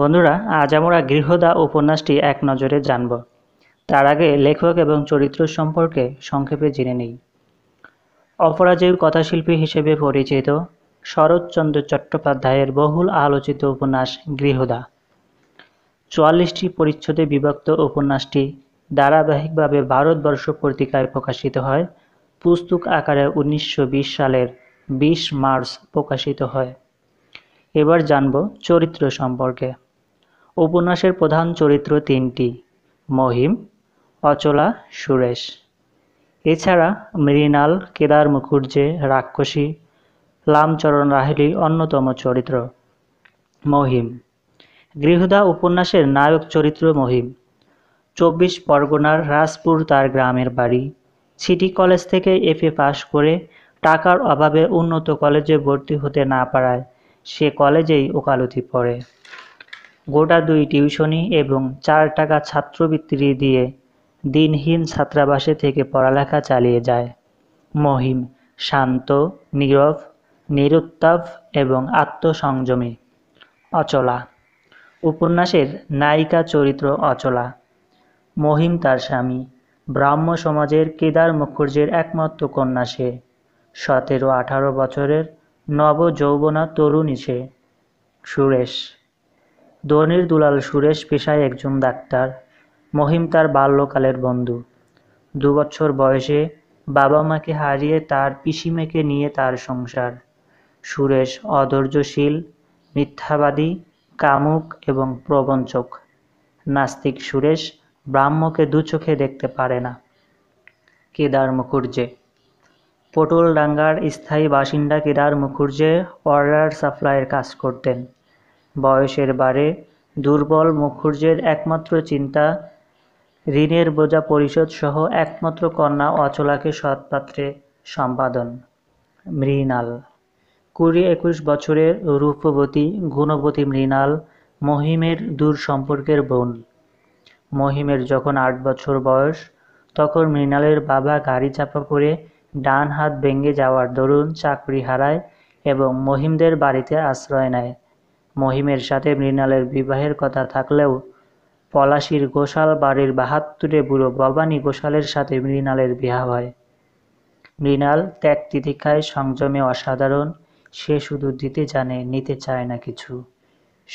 বন্ধুরা, আজ আমরা গৃহদাহ উপন্যাসটি এক নজরে জানব। তার আগে লেখক এবং চরিত্র সম্পর্কে সংক্ষেপে জেনে নিই। অপরাজেয় কথাশিল্পী হিসেবে পরিচিত শরৎচন্দ্র চট্টোপাধ্যায়ের বহুল আলোচিত উপন্যাস গৃহদাহ ৪৪টি পরিচ্ছদে বিভক্ত উপন্যাসটি ধারাবাহিকভাবে ভারতবর্ষ পত্রিকায় প্রকাশিত হয়। পুস্তক আকারে ১৯২০ সালের ২০ মার্চ প্রকাশিত হয়। এবার জানব চরিত্র সম্পর্কে। উপন্যাসের প্রধান চরিত্র তিনটি: মহিম, অচলা, সুরেশ। এছাড়া মৃণাল, কেদার মুখুর্জে রাক্ষসী, রামচরণ লাহিড়ী অন্যতম চরিত্র। মহিম গৃহদাহ উপন্যাসের নায়ক চরিত্র। মহিম ২৪ পরগনার রাজপুর তার গ্রামের বাড়ি। সিটি কলেজ থেকে এফএ পাশ করে টাকার অভাবে উন্নত কলেজে ভর্তি হতে না পারায় সে কলেজেই ওকালতি পড়ে। গোটা 2 টিউশনি এবং ৪ টাকা ছাত্রবৃত্তি দিয়ে দিনহীন ছাত্রাবাসে থেকে পড়ালেখা চালিয়ে যায়। মহিম শান্ত, নীরব, নিরুত্তাপ এবং আত্মসংযমী। অচলা উপন্যাসের নায়িকা চরিত্র। অচলা মহিম তার স্বামী ব্রাহ্ম সমাজের কেদার মুখুর্জের একমাত্র কন্যা। সে ১৭-১৮ বছরের নব যৌবনা তরুণী। সে সুরেশ ধনির দুলাল। সুরেশ পেশায় একজন ডাক্তার। মহিম তার বাল্যকালের বন্ধু। ২ বছর বয়সে বাবা মাকে হারিয়ে তার পিসিমাকে নিয়ে তার সংসার। সুরেশ অধৈর্যশীল, মিথ্যাবাদী, কামুক এবং প্রবঞ্চক। নাস্তিক সুরেশ ব্রাহ্মকে দুচোখে দেখতে পারে না। কেদার মুখুর্জে পটলডাঙ্গার স্থায়ী বাসিন্দা। কেদার মুখুর্জে ওয়াটার সাপ্লাইয়ের কাজ করতেন। বয়সের বাড়ে দুর্বল মুখুর্জের একমাত্র চিন্তা ঋণের বোঝা পরিশোধ সহ একমাত্র কন্যা অচলাকে সৎপাত্রে সম্পাদন। মৃণাল ২০-২১ বছরের রূপবতী, গুণবতী মৃণাল মহিমের দূর সম্পর্কের বোন। মহিমের যখন ৮ বছর বয়স তখন মৃণালের বাবা গাড়ি চাপা পড়ে ডান হাত ভেঙে যাওয়ার দরুন চাকরি হারায় এবং মহিমদের বাড়িতে আশ্রয় নেয়। মহিমের সাথে মৃণালের বিবাহের কথা থাকলেও পলাশির গোশাল বাড়ির ৭২ বুড়ো ভবানী গোশালের সাথে মৃণালের বিবাহ হয়। মৃণাল ত্যাগ তিতিক্ষায়, সংযমে অসাধারণ। সে শুধু দিতে জানে, নিতে চায় না কিছু।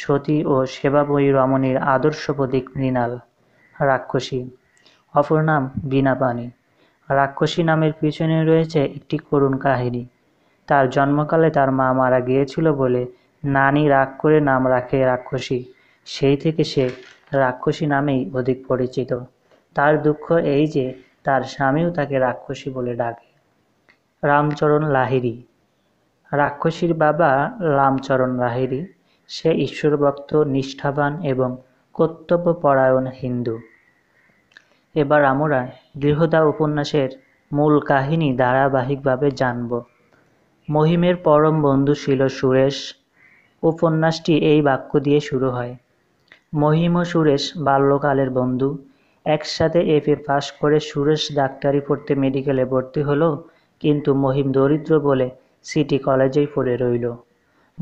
সতী ও সেবাময়ী রমণীর আদর্শ প্রতীক মৃণাল। রাক্ষসী অপর নাম বীণা পানি। রাক্ষসী নামের পিছনে রয়েছে একটি করুণ কাহিনী। তার জন্মকালে তার মা মারা গিয়েছিল বলে নানি রাগ করে নাম রাখে রাক্ষসী। সেই থেকে সে রাক্ষসী নামেই অধিক পরিচিত। তার দুঃখ এই যে তার স্বামীও তাকে রাক্ষসী বলে ডাকে। রামচরণ লাহিড়ী রাক্ষসীর বাবা রামচরণ লাহিড়ী। সে ঈশ্বরভক্ত, নিষ্ঠাবান এবং কর্তব্যপরায়ণ হিন্দু। এবার আমরা গৃহদাহ উপন্যাসের মূল কাহিনী ধারাবাহিকভাবে জানব। মহিমের পরম বন্ধু ছিল সুরেশ। উপন্যাসটি এই বাক্য দিয়ে শুরু হয়: মহিম ও সুরেশ বাল্যকালের বন্ধু। একসাথে এফএ পাশ করে সুরেশ ডাক্তারি পড়তে মেডিকেলে ভর্তি হলো, কিন্তু মহিম দরিদ্র বলে সিটি কলেজেই পড়ে রইল।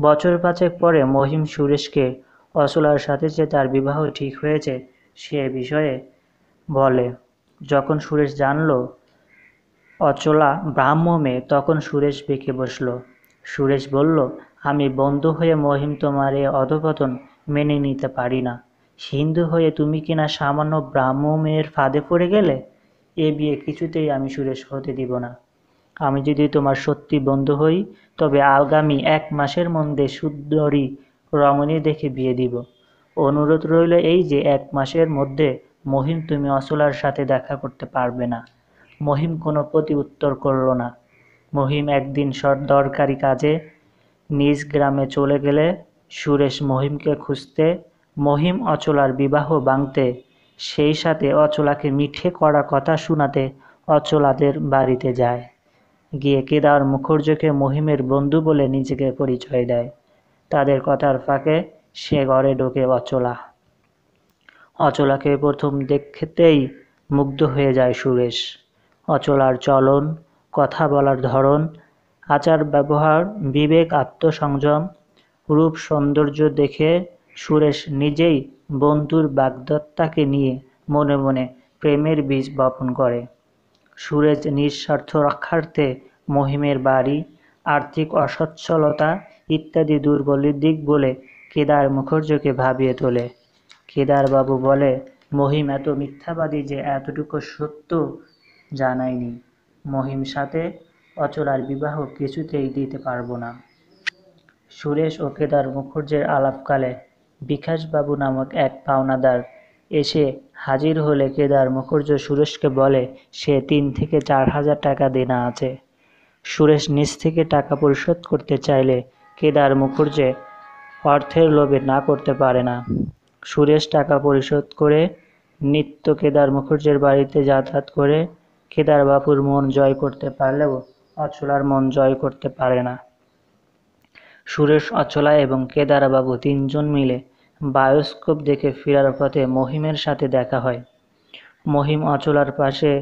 ৫ বছর পরে মহিম সুরেশকে অচলার সাথে যে তার বিবাহ ঠিক হয়েছে সে বিষয়ে বলে। যখন সুরেশ জানলো অচলা ব্রাহ্ম মেয়ে তখন সুরেশ বেঁকে বসল। সুরেশ বলল, আমি বন্ধু হয়ে মহিম তোমার এ অধপতন মেনে নিতে পারি না। হিন্দু হয়ে তুমি কিনা সামান্য ব্রাহ্ম মেয়ের ফাঁদে পড়ে গেলে। এ বিয়ে কিছুতেই আমি সুরেশ হতে দিব না। আমি যদি তোমার সত্যি বন্ধু হই তবে আগামী 1 মাসের মধ্যে সুন্দরী রমণী দেখে বিয়ে দিব। অনুরোধ রইল এই যে 1 মাসের মধ্যে মহিম তুমি অচলার সাথে দেখা করতে পারবে না। মহিম কোনো প্রতি উত্তর করল না। মহিম একদিন দরকারি কাজে নিজ গ্রামে চলে গেলে সুরেশ মহিমকে খুঁজতে মহিম অচলার বিবাহ ভাঙতে, সেই সাথে অচলাকে মিঠে করা কথা শোনাতে অচলাদের বাড়িতে যায়। গিয়ে কেদার মুখুর্জকে মহিমের বন্ধু বলে নিজেকে পরিচয় দেয়। তাদের কথার ফাঁকে সে ঘরে ঢোকে অচলা। অচলাকে প্রথম দেখতেই মুগ্ধ হয়ে যায় সুরেশ। অচলার চলন, কথা বলার ধরন, আচার ব্যবহার, বিবেক, আত্মসংযম, রূপ সৌন্দর্য দেখে সুরেশ নিজেই বন্ধুর বাগদত্তাকে নিয়ে মনে মনে প্রেমের বীজ বপন করে। সুরেশ নিঃস্বার্থ রক্ষার্থে মহিমের বাড়ি, আর্থিক অসচ্ছলতা ইত্যাদি দুর্বলের দিক বলে কেদার মুখর্জকে ভাবিয়ে তোলে। কেদারবাবু বলে, মহিম এত মিথ্যাবাদী যে এতটুকু সত্য জানায়নি। মহিম সাথে অচলার বিবাহ কিছুতেই দিতে পারবো না। সুরেশ ও কেদার মুখর্জের আলাপকালে বিকাশবাবু নামক এক পাওনাদার এসে হাজির হলে কেদার মুখর্জ সুরেশকে বলে সে 3 থেকে 4 হাজার টাকা দেনা আছে। সুরেশ নিজ থেকে টাকা পরিশোধ করতে চাইলে কেদার মুখর্জে অর্থের লোভে না করতে পারে না। সুরেশ টাকা পরিশোধ করে নিত্য কেদার মুখর্জের বাড়িতে যাতায়াত করে কেদারবাবুর মন জয় করতে পারলেও অচলার মন জয় করতে পারে না। সুরেশ, অচলা এবং কেদারবাবু 3 জন মিলে বায়োস্কোপ দেখে ফেরার পথে মহিমের সাথে দেখা হয়। মহিম অচলার পাশে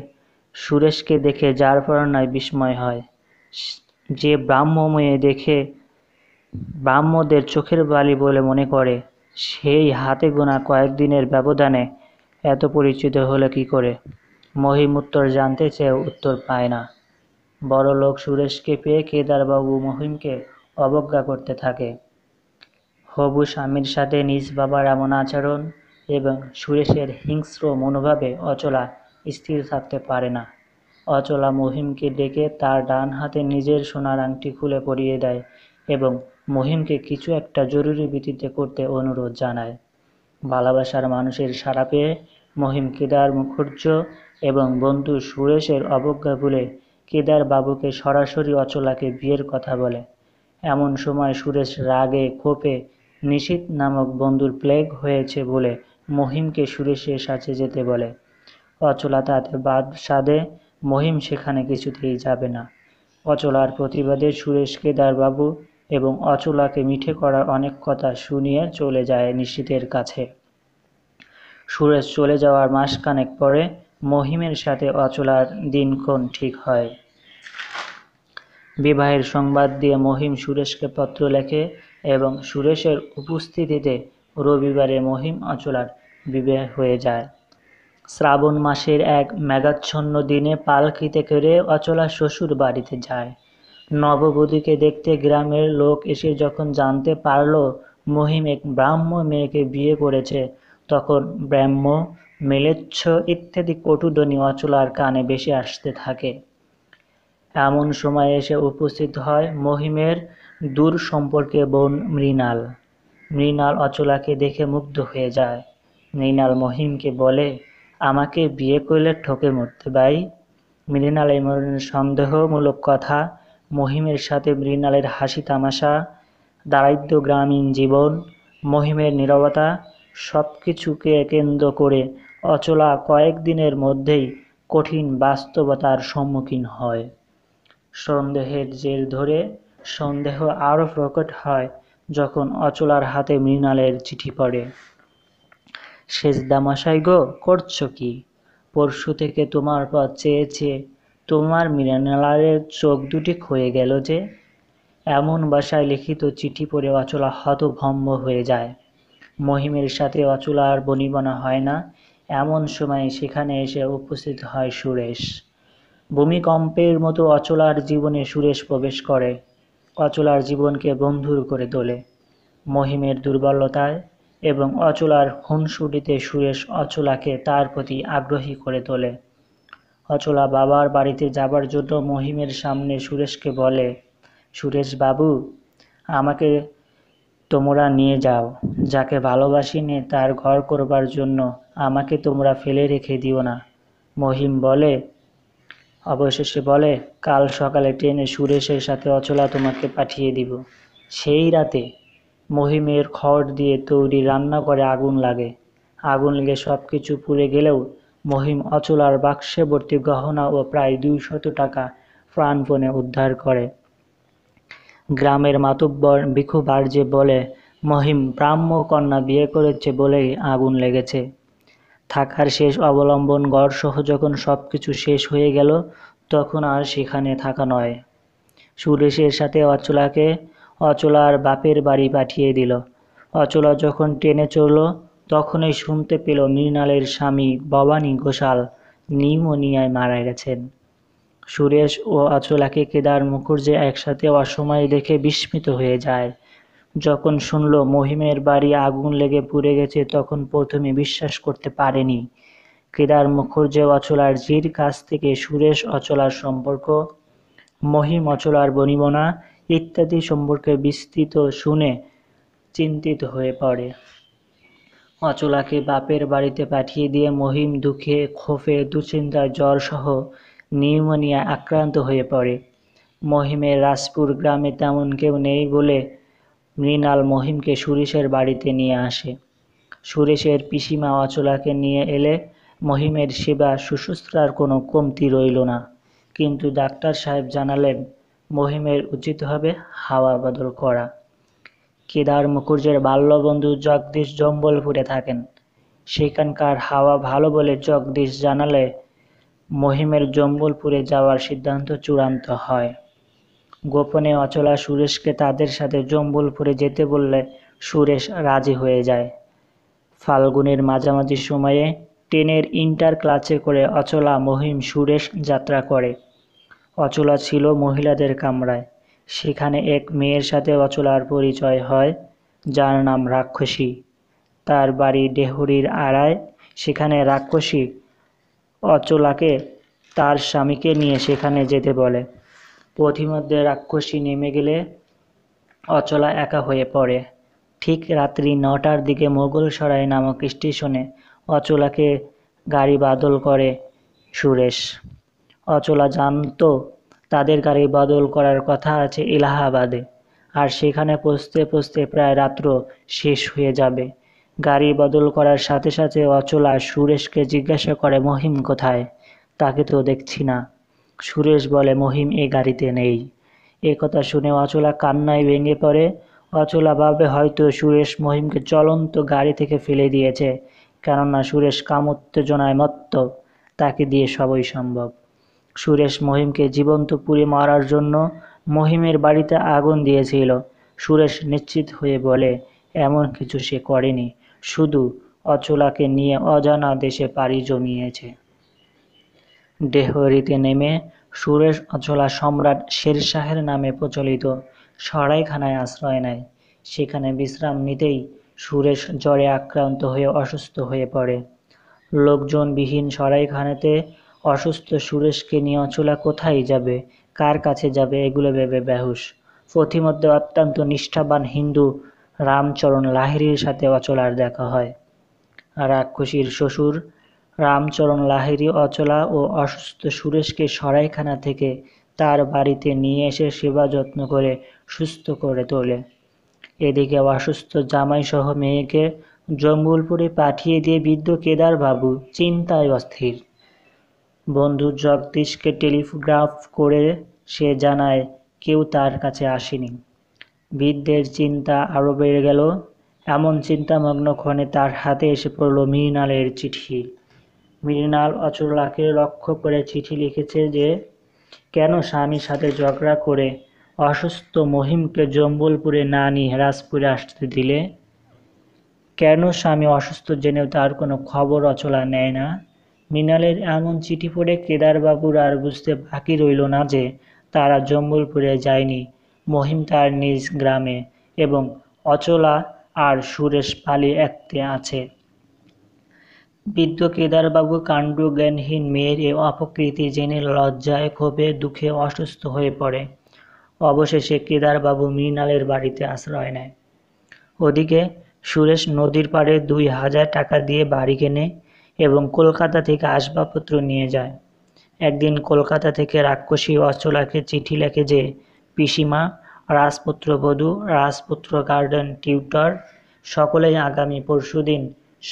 সুরেশকে দেখে যার পরনায় বিস্ময় হয়। যে ব্রাহ্মময়ে দেখে ব্রাহ্মদের চোখের বালি বলে মনে করে, সেই হাতে গোনা কয়েকদিনের ব্যবধানে এত পরিচিত হলো কি করে? মহিম উত্তর জানতে চেয়েও উত্তর পায় না। বড়লোক সুরেশকে পেয়ে কেদারবাবু মহিমকে অবজ্ঞা করতে থাকে। হবু স্বামীর সাথে নিজ বাবার এমন আচরণ এবং সুরেশের হিংস্র মনোভাবে অচলা স্থির থাকতে পারে না। অচলা মহিমকে ডেকে তার ডান হাতে নিজের সোনার আংটি খুলে পরিয়ে দেয় এবং মহিমকে কিছু একটা জরুরি ভিত্তিতে করতে অনুরোধ জানায়। ভালোবাসার মানুষের সাড়া পেয়ে মহিম কেদার মুখর্জ এবং বন্ধু সুরেশের অবজ্ঞা ভুলে কেদার বাবুকে সরাসরি অচলাকে বিয়ের কথা বলে। এমন সময় সুরেশ রাগে ক্ষোভে নিশীথ নামক বন্ধুর প্লেগ হয়েছে বলে মহিমকে সুরেশের সাথে যেতে বলে। অচলা তাতে বাদ সাধে, মহিম সেখানে কিছুতেই যাবে না। অচলার প্রতিবাদে সুরেশ কেদারবাবু এবং অচলাকে মিঠে করার অনেক কথা শুনিয়ে চলে যায় নিশীথের কাছে। সুরেশ চলে যাওয়ার মাসখানেক পরে মহিমের সাথে অচলার দিনক্ষণ ঠিক হয়। বিবাহের সংবাদ দিয়ে মহিম সুরেশকে পত্র লেখে এবং সুরেশের উপস্থিতিতে রবিবারে মহিম অচলার বিবাহ হয়ে যায়। শ্রাবণ মাসের এক মেঘাচ্ছন্ন দিনে পালকিতে করে অচলা শ্বশুর বাড়িতে যায়। নববধূকে দেখতে গ্রামের লোক এসে যখন জানতে পারল মহিম এক ব্রাহ্ম মেয়েকে বিয়ে করেছে, তখন ব্রাহ্ম, মেলেচ্ছ ইত্যাদি কটুধ্বনি অচলার কানে বেশি আসতে থাকে। এমন সময় এসে উপস্থিত হয় মহিমের দূর সম্পর্কে বোন মৃণাল। মৃণাল অচলাকে দেখে মুগ্ধ হয়ে যায়। মৃণাল মহিমকে বলে, আমাকে বিয়ে করলে ঠকে মরতে ভাই। মৃণাল এই সন্দেহমূলক কথা, মহিমের সাথে মৃণালের হাসি তামাশা, দারিদ্র গ্রামীণ জীবন, মহিমের নীরবতা সব কিছুকে কেন্দ্র করে অচলা কয়েকদিনের মধ্যেই কঠিন বাস্তবতার সম্মুখীন হয়। সন্দেহের জের ধরে সন্দেহ আরও প্রকট হয় যখন অচলার হাতে মৃণালের চিঠি পড়ে। সেজদামশাই গো, করছো কি? পরশু থেকে তোমার পথ চেয়েছে, তোমার মৃণালের চোখ দুটি ক্ষয়ে গেল যে। এমন ভাষায় লিখিত চিঠি পড়ে অচলা হতভম্ব হয়ে যায়। মহিমের সাথে অচলার বনিবনা হয় না। এমন সময় সেখানে এসে উপস্থিত হয় সুরেশ। ভূমিকম্পের মতো অচলার জীবনে সুরেশ প্রবেশ করে। অচলার জীবনকে বন্ধুর করে তোলে। মহিমের দুর্বলতায় এবং অচলার খুনসুটিতে সুরেশ অচলাকে তার প্রতি আগ্রহী করে তোলে। অচলা বাবার বাড়িতে যাবার জন্য মহিমের সামনে সুরেশকে বলে, সুরেশ বাবু, আমাকে তোমরা নিয়ে যাও। যাকে ভালোবাসিনি তার ঘর করবার জন্য আমাকে তোমরা ফেলে রেখে দিও না। মহিম বলে, অবশেষে বলে, কাল সকালে ট্রেনে সুরেশের সাথে অচলা তোমাকে পাঠিয়ে দিব। সেই রাতে মহিমের খড় দিয়ে তৈরি রান্না করে আগুন লাগে। আগুন লেগে সব কিছু পুড়ে গেলেও মহিম অচলার বাক্সে ভর্তি গহনা ও প্রায় 200 টাকা প্রাণপণে উদ্ধার করে। গ্রামের মাতব্বর ভিখু বার্জে বলে, মহিম ব্রাহ্ম কন্যা বিয়ে করেছে বলেই আগুন লেগেছে। থাকার শেষ অবলম্বন ঘরসহ যখন সব কিছু শেষ হয়ে গেল, তখন আর সেখানে থাকা নয়। সুরেশের সাথে অচলাকে অচলার বাপের বাড়ি পাঠিয়ে দিল। অচলা যখন টেনে চলল তখনই শুনতে পেল মৃণালের স্বামী ভবানী ঘোষাল নিউমোনিয়ায় মারা গেছেন। সুরেশ ও অচলাকে কেদার মুখুর্জি একসাথে অসময়ে দেখে বিস্মিত হয়ে যায়। যখন শুনল মহিমের বাড়ি আগুন লেগে পুড়ে গেছে তখন প্রথমে বিশ্বাস করতে পারেনি। কেদার মুখুর্জি অচলার জির কাছ থেকে সুরেশ অচলার সম্পর্ক, মহিম অচলার বনিবনা ইত্যাদি সম্পর্কে বিস্তৃত শুনে চিন্তিত হয়ে পড়ে। অচলাকে বাপের বাড়িতে পাঠিয়ে দিয়ে মহিম দুঃখে, ক্ষোভে, দুশ্চিন্তায় জ্বরসহ নিউমোনিয়া আক্রান্ত হয়ে পড়ে। মহিমের রাজপুর গ্রামে তেমন কেউ নেই বলে মৃণাল মহিমকে সুরেশের বাড়িতে নিয়ে আসে। সুরেশের পিসিমা অচলাকে নিয়ে এলে মহিমের সেবা শুশ্রূষার কোনো কমতি রইল না, কিন্তু ডাক্তার সাহেব জানালেন মহিমের উচিত হবে হাওয়া বদল করা। কেদার মুখুর্জির বাল্যবন্ধু জগদীশ জম্বলপুরে থাকেন। সেখানকার হাওয়া ভালো বলে জগদীশ জানালে মহিমের জম্বলপুরে যাওয়ার সিদ্ধান্ত চূড়ান্ত হয়। গোপনে অচলা সুরেশকে তাদের সাথে জম্বলপুরে যেতে বললে সুরেশ রাজি হয়ে যায়। ফাল্গুনের মাঝামাঝি সময়ে ট্রেনের ইন্টার ক্লাসে করে অচলা, মহিম, সুরেশ যাত্রা করে। অচলা ছিল মহিলাদের কামরায়। সেখানে এক মেয়ের সাথে অচলার পরিচয় হয়, যার নাম রাক্ষসী। তার বাড়ি ডেহরির আড়ায়। সেখানে রাক্ষসী অচলাকে তার স্বামীকে নিয়ে সেখানে যেতে বলে। পথিমধ্যে রাক্ষসী নেমে গেলে অচলা একা হয়ে পড়ে। ঠিক রাত্রি 9টার দিকে মোগল সরাই নামক স্টেশনে অচলাকে গাড়ি বাদল করে সুরেশ। অচলা জানত তাদের গাড়ি বাদল করার কথা আছে এলাহাবাদে, আর সেখানে পৌঁছতে পৌঁছতে প্রায় রাত্র শেষ হয়ে যাবে। গাড়ি বদল করার সাথে সাথে অচলা সুরেশকে জিজ্ঞাসা করে মহিম কোথায়, তাকে তো দেখছি না। সুরেশ বলে মহিম এ গাড়িতে নেই। এ কথা শুনে অচলা কান্নায় ভেঙে পড়ে। অচলা ভাবে হয়তো সুরেশ মহিমকে চলন্ত গাড়ি থেকে ফেলে দিয়েছে, কেননা সুরেশ কাম উত্তেজনায় মত্ত, তাকে দিয়ে সবই সম্ভব। সুরেশ মহিমকে জীবন্ত পুড়ে মারার জন্য মহিমের বাড়িতে আগুন দিয়েছিল। সুরেশ নিশ্চিত হয়ে বলে এমন কিছু সে করেনি, শুধু অচলাকে নিয়ে অজানা দেশে পাড়ি জমিয়েছে। ডেহরিতে নেমে সুরেশ অচলা সম্রাট শের শাহের নামে প্রচলিত সরাইখানায় আশ্রয় নেয়। সেখানে বিশ্রাম নিতেই সুরেশ জ্বরে আক্রান্ত হয়ে অসুস্থ হয়ে পড়ে। লোকজনবিহীন সরাইখানাতে অসুস্থ সুরেশকে নিয়ে অচলা কোথায় যাবে, কার কাছে যাবে, এগুলো ভেবে বেহুশ। পথিমধ্যে অত্যন্ত নিষ্ঠাবান হিন্দু রামচরণ লাহিরির সাথে অচলার দেখা হয়। রাক্ষসীর শ্বশুর রামচরণ লাহিরি অচলা ও অসুস্থ সুরেশকে সরাইখানা থেকে তার বাড়িতে নিয়ে এসে সেবা যত্ন করে সুস্থ করে তোলে। এদিকে অসুস্থ জামাইসহ মেয়েকে জঙ্গলপুরে পাঠিয়ে দিয়ে বৃদ্ধ কেদার বাবু চিন্তায় অস্থির। বন্ধু জগদীশকে টেলিগ্রাফ করে সে জানায় কেউ তার কাছে আসেনি। বৃদ্ধের চিন্তা আরও বেড়ে গেল। এমন চিন্তামগ্ন ক্ষণে তার হাতে এসে পড়ল মৃণালের চিঠি। মৃণাল অচলাকে লক্ষ্য করে চিঠি লিখেছে যে কেন স্বামীর সাথে ঝগড়া করে অসুস্থ মহিমকে জম্বলপুরে না নিয়ে রাজপুরে আসতে দিলে, কেন স্বামী অসুস্থ জেনেও তার কোনো খবর অচলা নেয় না। মৃণালের এমন চিঠি পড়ে কেদারবাবুর আর বুঝতে বাকি রইল না যে তারা জম্বলপুরে যায়নি। মহিম তার নিজ গ্রামে এবং অচলা আর সুরেশ পালিয়ে একতে আছে। বৃদ্ধ কেদারবাবু কাণ্ড জ্ঞানহীন মেয়ের এ অপকৃতি জেনে লজ্জায়, ক্ষোভে, দুঃখে অসুস্থ হয়ে পড়ে। অবশেষে কেদারবাবু মৃণালের বাড়িতে আশ্রয় নেয়। ওদিকে সুরেশ নদীর পাড়ে 2000 টাকা দিয়ে বাড়ি কেনে এবং কলকাতা থেকে আসবাবপত্র নিয়ে যায়। একদিন কলকাতা থেকে রাক্ষসী অচলাকে চিঠি লেখে যে পিসিমা, রাজপুত্র বধূ, রাজপুত্র গার্ডেন টিউটর সকলেই আগামী পরশুদিন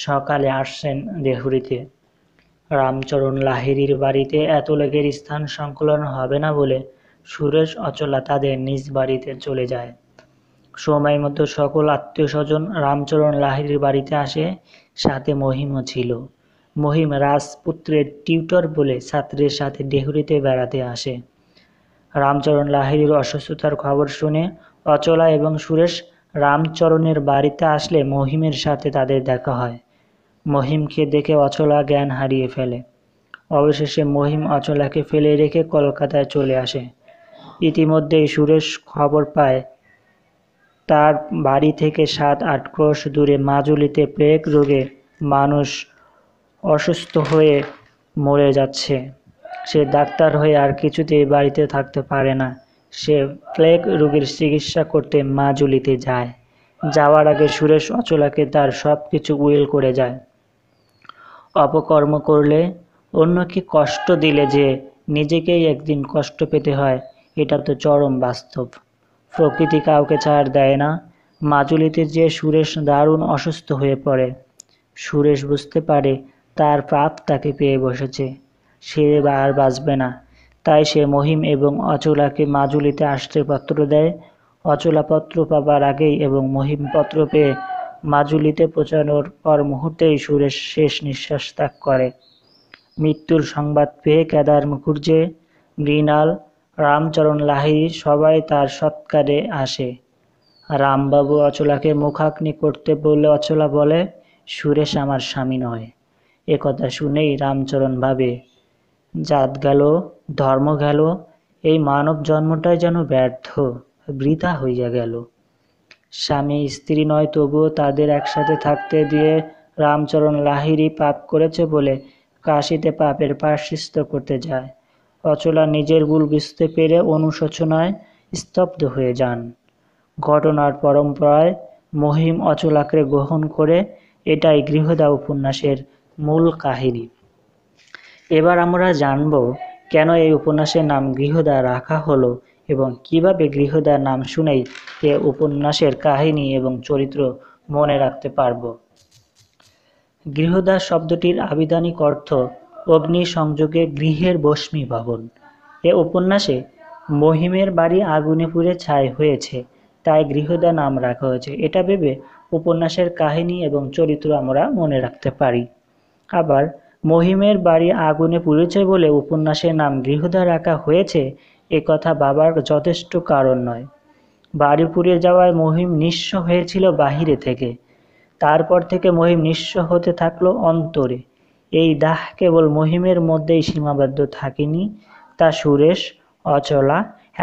সকালে আসছেন দেহুরিতে। রামচরণ লাহিরির বাড়িতে এত লোকের স্থান সংকুলন হবে না বলে সুরেশ অচলা তাদের নিজ বাড়িতে চলে যায়। সময় মতো সকল আত্মীয় স্বজন রামচরণ লাহিরির বাড়িতে আসে, সাথে মহিমও ছিল। মহিম রাজপুত্রের টিউটর বলে ছাত্রের সাথে ডেহুরিতে বেড়াতে আসে। রামচরণ লাহিরির অসুস্থতার খবর শুনে অচলা এবং সুরেশ রামচরণের বাড়িতে আসলে মহিমের সাথে তাদের দেখা হয়। মহিমকে দেখে অচলা জ্ঞান হারিয়ে ফেলে। অবশেষে মহিম অচলাকে ফেলে রেখে কলকাতায় চলে আসে। ইতিমধ্যেই সুরেশ খবর পায় তার বাড়ি থেকে 7-8 ক্রোশ দূরে মাজুলিতে প্লেগ রোগে মানুষ অসুস্থ হয়ে মরে যাচ্ছে। সে ডাক্তার হয়ে আর কিছুতেই বাড়িতে থাকতে পারে না। সে প্লেগ রোগীর চিকিৎসা করতে মাজুলিতে যায়। যাওয়ার আগে সুরেশ অচলাকে তার সব কিছু উইল করে যায়। অপকর্ম করলে, অন্যকে কষ্ট দিলে যে নিজেকেই একদিন কষ্ট পেতে হয়, এটা তো চরম বাস্তব। প্রকৃতি কাউকে ছাড় দেয় না। মাজুলিতে যে সুরেশ দারুণ অসুস্থ হয়ে পড়ে। সুরেশ বুঝতে পারে তার পাপ তাকে পেয়ে বসেছে, সে আর বাঁচবে না। তাই সে মহিম এবং অচলাকে মাজুলিতে আসতে পত্র দেয়। অচলা পত্র পাবার আগেই এবং মহিম পত্র পেয়ে মাজুলিতে পৌঁছানোর পর মুহূর্তেই সুরেশ শেষ নিঃশ্বাস ত্যাগ করে। মৃত্যুর সংবাদ পেয়ে কেদার মুখুর্জে, মৃণাল, রামচরণ লাহিড়ী সবাই তার সৎকারে আসে। রামবাবু অচলাকে মুখাগ্নি করতে বললে অচলা বলে, সুরেশ আমার স্বামী নয়। একথা শুনেই রামচরণ ভাবে, জাত গেল, ধর্ম গেল, এই মানব জন্মটাই যেন ব্যর্থ, বৃথা হইয়া গেল। স্বামী স্ত্রী নয়, তবুও তাদের একসাথে থাকতে দিয়ে রামচরণ লাহিড়ী পাপ করেছে বলে কাশিতে পাপের প্রায়শ্চিত্ত করতে যায়। অচলা নিজের ভুল বুঝতে পেরে অনুশোচনায় স্তব্ধ হয়ে যান। ঘটনার পরম্পরায় মহিম অচলাকে গ্রহণ করে, এটাই গৃহদাহ উপন্যাসের মূল কাহিনী। এবার আমরা জানব কেন এই উপন্যাসের নাম গৃহদাহ রাখা হলো এবং কিভাবে গৃহদাহ নাম শুনেই এ উপন্যাসের কাহিনী এবং চরিত্র মনে রাখতে পারব। গৃহদাহ শব্দটির আবিধানিক অর্থ অগ্নি সংযোগে গৃহের ভস্মীভবন। এ উপন্যাসে মহিমের বাড়ি আগুনে পুড়ে ছাই হয়েছে, তাই গৃহদাহ নাম রাখা হয়েছে। এটা ভেবে উপন্যাসের কাহিনী এবং চরিত্র আমরা মনে রাখতে পারি। আবার মহিমের বাড়ি আগুনে পুড়েছে বলে উপন্যাসের নাম গৃহদাহ রাখা হয়েছে, এ কথা ভাবার যথেষ্ট কারণ নয়। বাড়ি পুড়ে যাওয়ায় মহিম নিঃস্ব হয়েছিল বাহিরে থেকে। তারপর থেকে মহিম নিঃস্ব হতে থাকলো অন্তরে। এই দাহ কেবল মহিমের মধ্যেই সীমাবদ্ধ থাকেনি, তা সুরেশ, অচলা,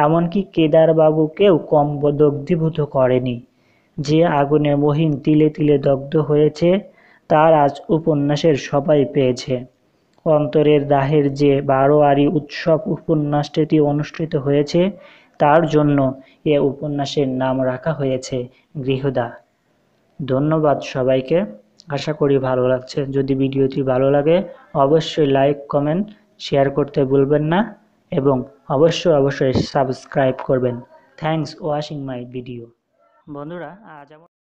এমনকি কেদারবাবুকেও কম দগ্ধীভূত করেনি। যে আগুনে মহিম তিলে তিলে দগ্ধ হয়েছে, তার আজ উপন্যাসের সবাই পেয়েছে। অন্তরের দাহের যে 12 আরি উৎসব উপন্যাসটিতে অনুষ্ঠিত হয়েছে, তার জন্য এ উপন্যাসের নাম রাখা হয়েছে গৃহদাহ। ধন্যবাদ সবাইকে, আশা করি ভালো লাগছে। যদি ভিডিওটি ভালো লাগে অবশ্যই লাইক, কমেন্ট, শেয়ার করতে ভুলবেন না এবং অবশ্যই সাবস্ক্রাইব করবেন। থ্যাংকস ওয়াচিং মাই ভিডিও বন্ধুরা। আজ